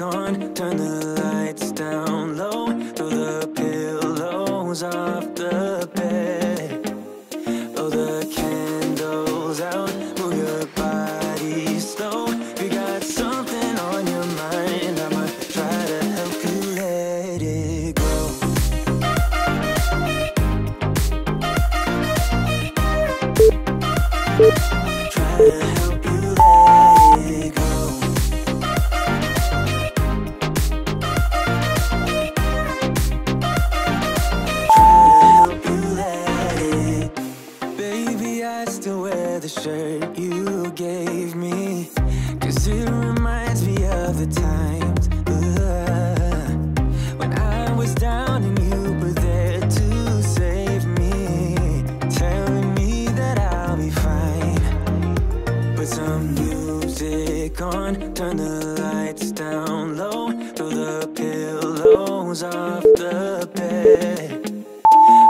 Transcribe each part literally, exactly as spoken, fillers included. music on, turn the lights down low, throw the pillows off the bed, blow the candles out, move your body slow. If you got something on your mind, I'ma try to help you let it go. Try to help you let it go. The shirt you gave me, 'cause it reminds me of the times uh, when I was down and you were there to save me, telling me that I'll be fine. Put some music on, turn the lights down low, throw the pillows off the bed,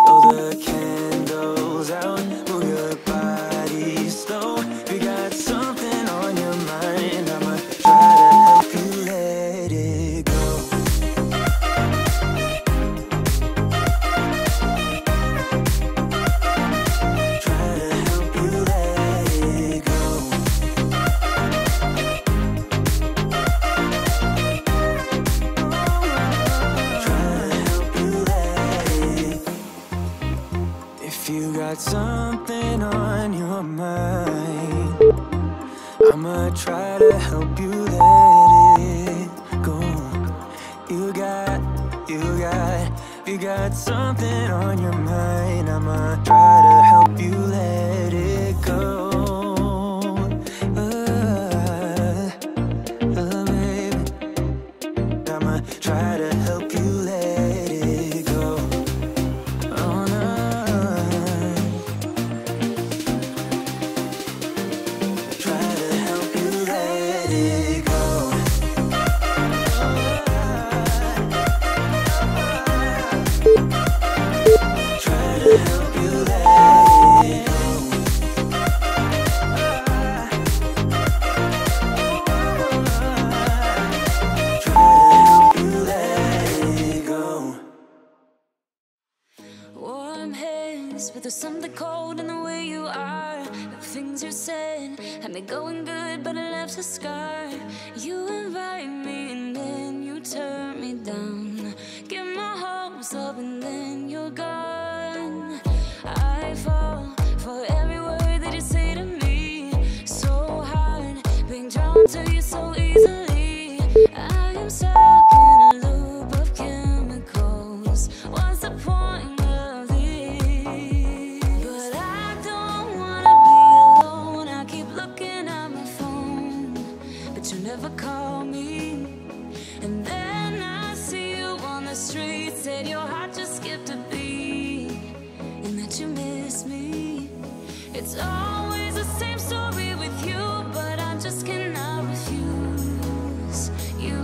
blow the candles out, move your body slow. If you got something on your mind, I'ma try to help you let it go. Try to help you let it go. Try to help you let it. If you got something on your mind, I'ma try to help you let it go. You got, you got, you got something on your mind, I'ma try to help you let it go. Uh, uh, babe, I'ma try to help you let it go. Oh no. But there's something cold in the way you are. The things you said had me going good, but it left a scar. You invite me and then you turn me down. Get my hopes up and then you're gone. I fall for every word that you say to me. So hard, being drawn to you so easily. I am stuck in a loop of chemicals. What's the point? Never call me, and then I see you on the street. Said your heart just skipped a beat, and that you miss me. It's always the same story with you, but I just cannot refuse you.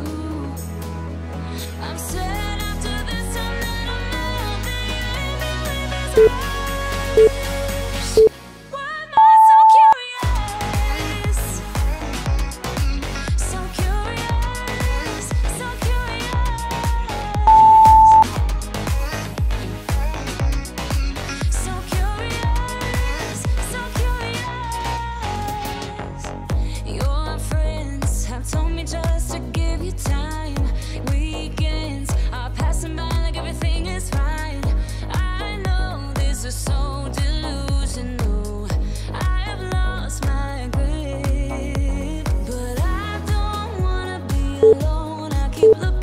I'm sad after this time that I'm not there. Look